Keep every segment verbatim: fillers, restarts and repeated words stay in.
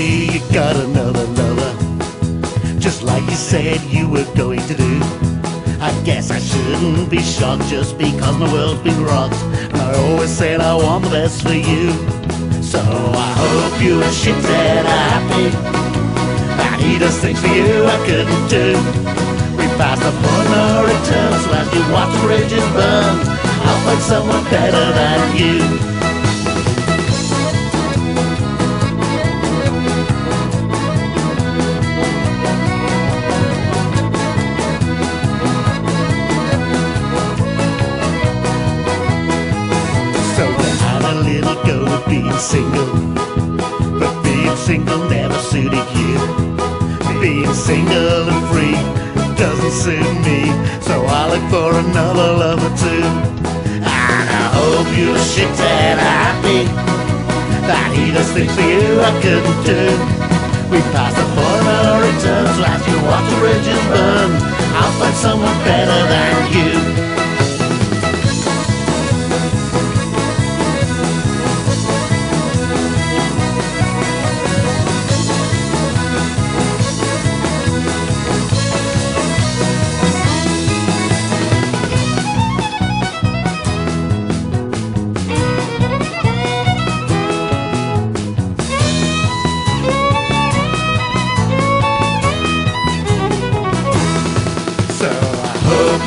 You got another lover, just like you said you were going to do. I guess I shouldn't be shocked, just because my world's been rocked, and I always said I want the best for you. So I hope you and she said I'm happy. I need those things for you I couldn't do. We passed the point of return, slash you watch the bridges burn. I'll find someone better than you. Being single, but being single never suited you. Being single and free doesn't suit me, so I look for another lover too. And I hope you're shit and happy. That he does things for you I couldn't do. We passed the point of returns, last you watch the bridges burn. I'll find someone better than you.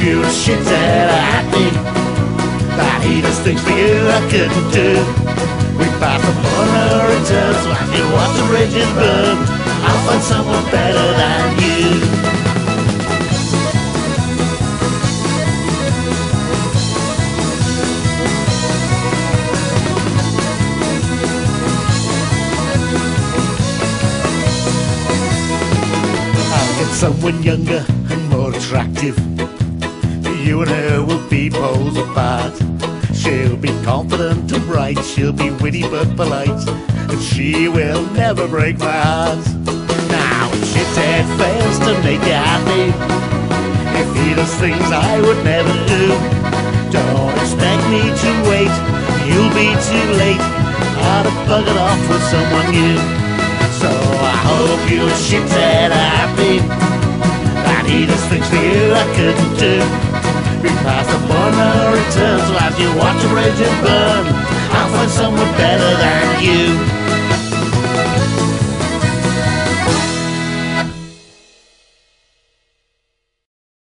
You and she said I think that he does things for you I couldn't do. We passed upon her returns, like you watch the bridges burn. I'll find someone better than you. I'll get someone younger and more attractive. You and her will be poles apart. She'll be confident and bright, she'll be witty but polite, and she will never break my heart. Now if she said fails to make you happy, if he does things I would never do, don't expect me to wait, you'll be too late. I'd have buggered off with someone new. So I hope you and she said happy. I need those things for you I couldn't do. We pass the point of returns, so after you watch the bridges burn, I'll find someone better than you.